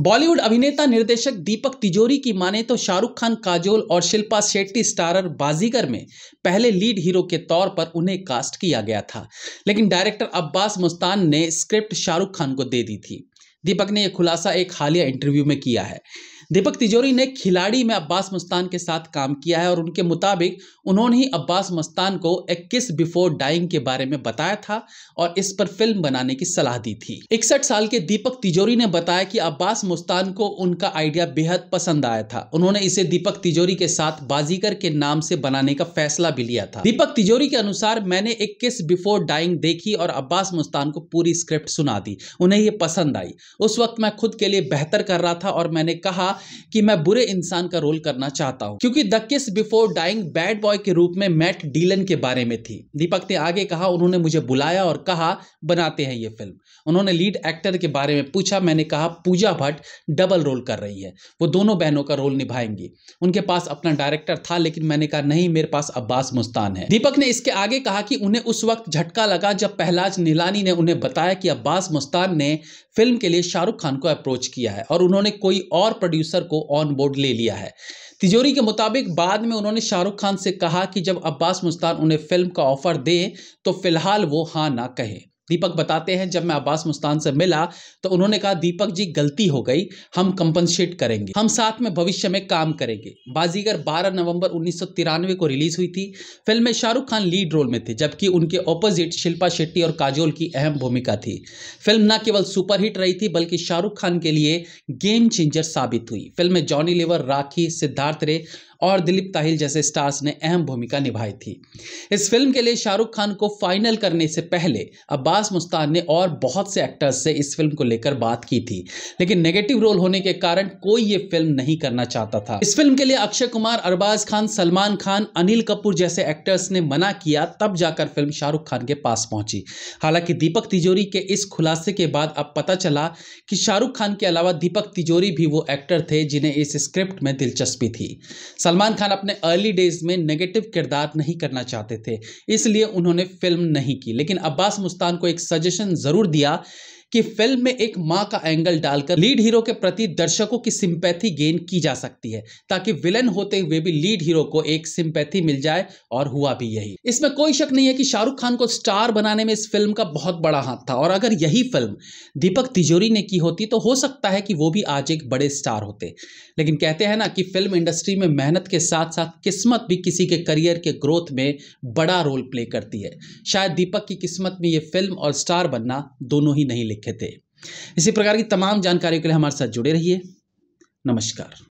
बॉलीवुड अभिनेता निर्देशक दीपक तिजोरी की माने तो शाहरुख खान काजोल और शिल्पा शेट्टी स्टारर बाजीगर में पहले लीड हीरो के तौर पर उन्हें कास्ट किया गया था, लेकिन डायरेक्टर अब्बास मुस्तान ने स्क्रिप्ट शाहरुख खान को दे दी थी। दीपक ने यह खुलासा एक हालिया इंटरव्यू में किया है। दीपक तिजोरी ने खिलाड़ी में अब्बास मुस्तान के साथ काम किया है और उनके मुताबिक उन्होंने ही अब्बास मुस्तान को एक किस बिफोर डाइंग के बारे में बताया था और इस पर फिल्म बनाने की सलाह दी थी। 61 साल के दीपक तिजोरी ने बताया कि अब्बास मुस्तान को उनका आइडिया बेहद पसंद आया था। उन्होंने इसे दीपक तिजोरी के साथ बाजीगर के नाम से बनाने का फैसला भी लिया था। दीपक तिजोरी के अनुसार, मैंने एक किस बिफोर डाइंग देखी और अब्बास मुस्तान को पूरी स्क्रिप्ट सुना दी। उन्हें ये पसंद आई। उस वक्त मैं खुद के लिए बेहतर कर रहा था और मैंने कहा कि मैं बुरे इंसान का रोल करना चाहता हूं, क्योंकि द किस बिफोर डाइंग बैड बॉय के रूप में मैट डीलन के बारे में थी। दीपक ने आगे कहा, उन्होंने मुझे बुलाया और कहा बनाते हैं ये फिल्म। उन्होंने लीड एक्टर के बारे में पूछा। मैंने कहा पूजा भट्ट डबल रोल कर रही है, वो दोनों बहनों का रोल निभाएंगी। उनके पास अपना डायरेक्टर था, लेकिन मैंने कहा नहीं, मेरे पास अब्बास मुस्तान है। दीपक ने इसके आगे कहा कि उन्हें उस वक्त झटका लगा जब पहलज निलानी ने उन्हें बताया कि अब्बास मुस्तान ने फिल्म के लिए शाहरुख खान को अप्रोच किया है और उन्होंने कोई और प्रोड्यूसर को ऑन बोर्ड ले लिया है। तिजोरी के मुताबिक बाद में उन्होंने शाहरुख खान से कहा कि जब अब्बास मुस्तान उन्हें फिल्म का ऑफर दें तो फिलहाल वो हाँ ना कहे। दीपक बताते हैं, जब मैं अब्बास मुस्तान से मिला तो उन्होंने कहा दीपक जी गलती हो गई, हम कंपनसेट करेंगे, हम साथ में भविष्य में काम करेंगे। बाजीगर 12 नवंबर 1993 को रिलीज हुई थी। फिल्म में शाहरुख खान लीड रोल में थे, जबकि उनके ऑपोजिट शिल्पा शेट्टी और काजोल की अहम भूमिका थी। फिल्म न केवल सुपरहिट रही थी बल्कि शाहरुख खान के लिए गेम चेंजर साबित हुई। फिल्म में जॉनी लिवर, राखी, सिद्धार्थ रे और दिलीप ताहिल जैसे स्टार्स ने अहम भूमिका निभाई थी। इस फिल्म के लिए शाहरुख खान को फाइनल करने से पहले अब्बास मुस्तान ने और बहुत से एक्टर्स से इस फिल्म को लेकर बात की थी, लेकिन नेगेटिव रोल होने के कारण कोई ये फिल्म नहीं करना चाहता था। इस फिल्म के लिए अक्षय कुमार, अरबाज खान, सलमान खान, अनिल कपूर जैसे एक्टर्स ने मना किया, तब जाकर फिल्म शाहरुख खान के पास पहुंची। हालांकि दीपक तिजोरी के इस खुलासे के बाद अब पता चला कि शाहरुख खान के अलावा दीपक तिजोरी भी वो एक्टर थे जिन्हें इस स्क्रिप्ट में दिलचस्पी थी। सलमान खान अपने अर्ली डेज में नेगेटिव किरदार नहीं करना चाहते थे, इसलिए उन्होंने फिल्म नहीं की, लेकिन अब्बास मुस्तान को एक सजेशन जरूर दिया कि फिल्म में एक मां का एंगल डालकर लीड हीरो के प्रति दर्शकों की सिंपैथी गेन की जा सकती है, ताकि विलन होते हुए भी लीड हीरो को एक सिंपैथी मिल जाए, और हुआ भी यही। इसमें कोई शक नहीं है कि शाहरुख खान को स्टार बनाने में इस फिल्म का बहुत बड़ा हाथ था, और अगर यही फिल्म दीपक तिजोरी ने की होती तो हो सकता है कि वो भी आज एक बड़े स्टार होते। लेकिन कहते हैं ना कि फिल्म इंडस्ट्री में मेहनत के साथ साथ किस्मत भी किसी के करियर के ग्रोथ में बड़ा रोल प्ले करती है। शायद दीपक की किस्मत में ये फिल्म और स्टार बनना दोनों ही नहीं लिखे थे। इसी प्रकार की तमाम जानकारी के लिए हमारे साथ जुड़े रहिए। नमस्कार।